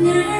Yeah.